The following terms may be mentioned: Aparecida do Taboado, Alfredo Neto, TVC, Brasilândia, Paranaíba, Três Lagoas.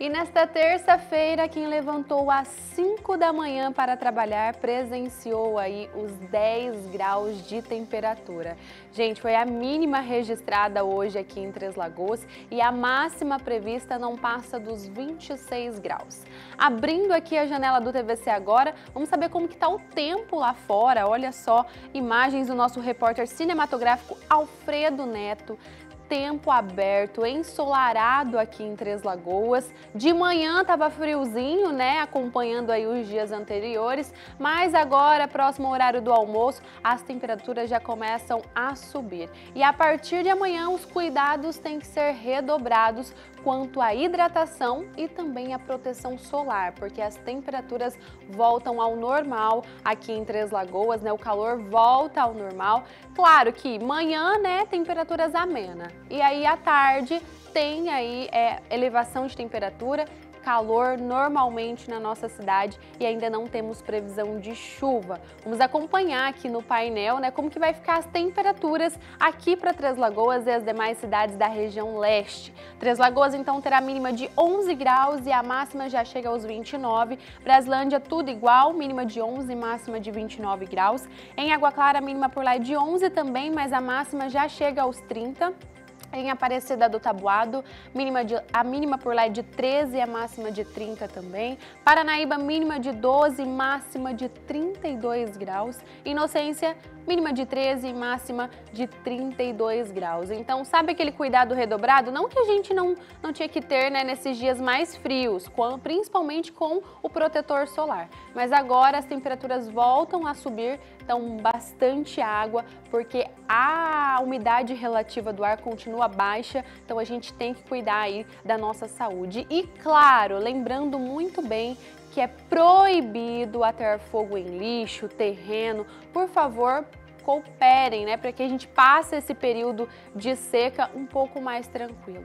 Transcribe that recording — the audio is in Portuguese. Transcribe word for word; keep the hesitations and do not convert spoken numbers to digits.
E nesta terça-feira, quem levantou às cinco da manhã para trabalhar presenciou aí os dez graus de temperatura. Gente, foi a mínima registrada hoje aqui em Três Lagoas e a máxima prevista não passa dos vinte e seis graus. Abrindo aqui a janela do T V C agora, vamos saber como que tá o tempo lá fora. Olha só, imagens do nosso repórter cinematográfico Alfredo Neto. Tempo aberto, ensolarado aqui em Três Lagoas. De manhã tava friozinho, né, acompanhando aí os dias anteriores, mas agora, próximo horário do almoço, as temperaturas já começam a subir. E a partir de amanhã, os cuidados têm que ser redobrados quanto à hidratação e também à proteção solar, porque as temperaturas voltam ao normal aqui em Três Lagoas, né, o calor volta ao normal. Claro que manhã, né, temperaturas amenas. E aí, à tarde, tem aí é, elevação de temperatura, calor normalmente na nossa cidade e ainda não temos previsão de chuva. Vamos acompanhar aqui no painel, né, como que vai ficar as temperaturas aqui para Três Lagoas e as demais cidades da região leste. Três Lagoas, então, terá a mínima de onze graus e a máxima já chega aos vinte e nove. Brasilândia, tudo igual, mínima de onze, máxima de vinte e nove graus. Em Água Clara, a mínima por lá é de onze também, mas a máxima já chega aos trinta. Em Aparecida do Taboado, mínima de, a mínima por lá é de treze, a máxima de trinta também. Paranaíba, mínima de doze, máxima de trinta e dois graus. Inocência, mínima de treze, máxima de trinta e dois graus. Então, sabe aquele cuidado redobrado? Não que a gente não, não tinha que ter, né, nesses dias mais frios, com, principalmente com o protetor solar. Mas agora as temperaturas voltam a subir, então bastante água, porque a umidade relativa do ar continua baixa, então a gente tem que cuidar aí da nossa saúde. E claro, lembrando muito bem que é proibido atear fogo em lixo, terreno. Por favor, cooperem, né, para que a gente passe esse período de seca um pouco mais tranquilo.